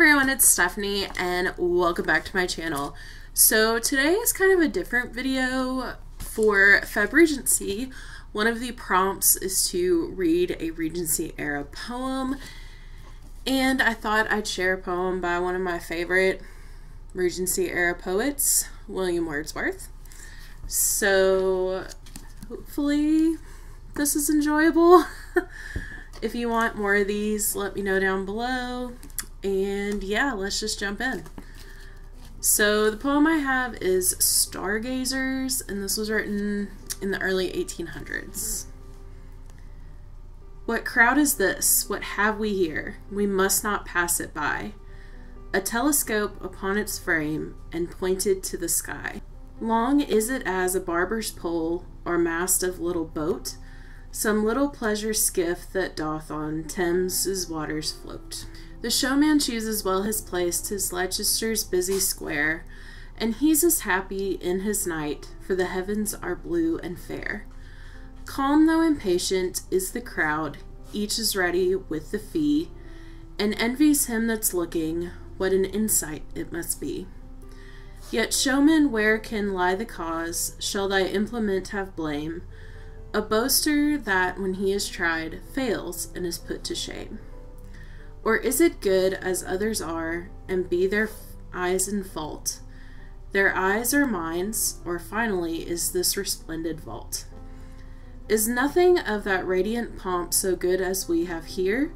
everyone, it's Stephanie and welcome back to my channel. So today is kind of a different video for Feb Regency. One of the prompts is to read a Regency era poem, and I thought I'd share a poem by one of my favorite Regency era poets, William Wordsworth. So hopefully this is enjoyable. If you want more of these, let me know down below. And yeah, let's just jump in. So the poem I have is Stargazers, and this was written in the early 1800s. What crowd is this? What have we here? We must not pass it by. A telescope upon its frame and pointed to the sky. Long is it as a barber's pole or mast of little boat, some little pleasure skiff that doth on Thames's waters float. The showman chooses well his place, 'tis Leicester's busy square, and he's as happy in his night, for the heavens are blue and fair. Calm though impatient is the crowd, each is ready with the fee, and envies him that's looking, what an insight it must be. Yet showman, where can lie the cause? Shall thy implement have blame? A boaster that, when he is tried, fails and is put to shame? Or is it good as others are, and be their eyes in fault? Their eyes are minds, or finally is this resplendent vault? Is nothing of that radiant pomp so good as we have here,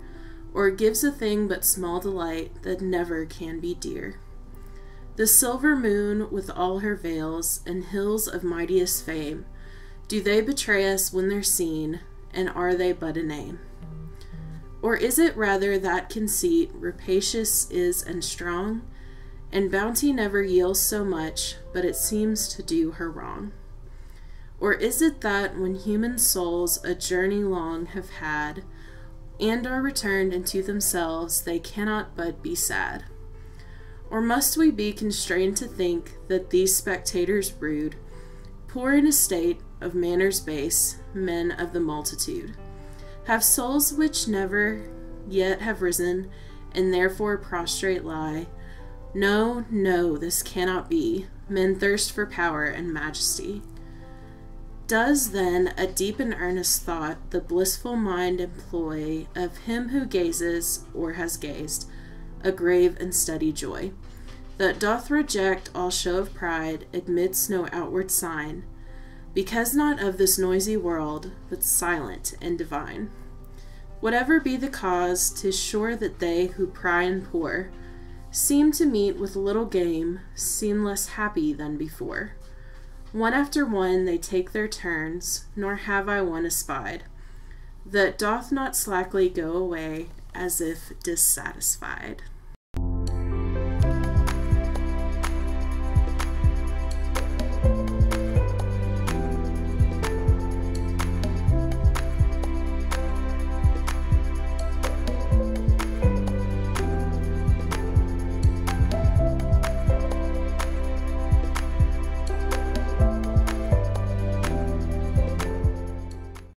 or gives a thing but small delight that never can be dear? The silver moon with all her veils and hills of mightiest fame, do they betray us when they're seen, and are they but a name? Or is it rather that conceit rapacious is and strong, and bounty never yields so much, but it seems to do her wrong? Or is it that when human souls a journey long have had, and are returned into themselves, they cannot but be sad? Or must we be constrained to think that these spectators rude, poor in estate, of manners base, men of the multitude, have souls which never yet have risen, and therefore prostrate lie? No, no, this cannot be. Men thirst for power and majesty. Does then a deep and earnest thought the blissful mind employ of him who gazes, or has gazed, a grave and steady joy, that doth reject all show of pride, admits no outward sign, because not of this noisy world, but silent and divine? Whatever be the cause, 'tis sure that they who pry and pore seem to meet with little game, seem less happy than before. One after one they take their turns, nor have I one espied that doth not slackly go away as if dissatisfied.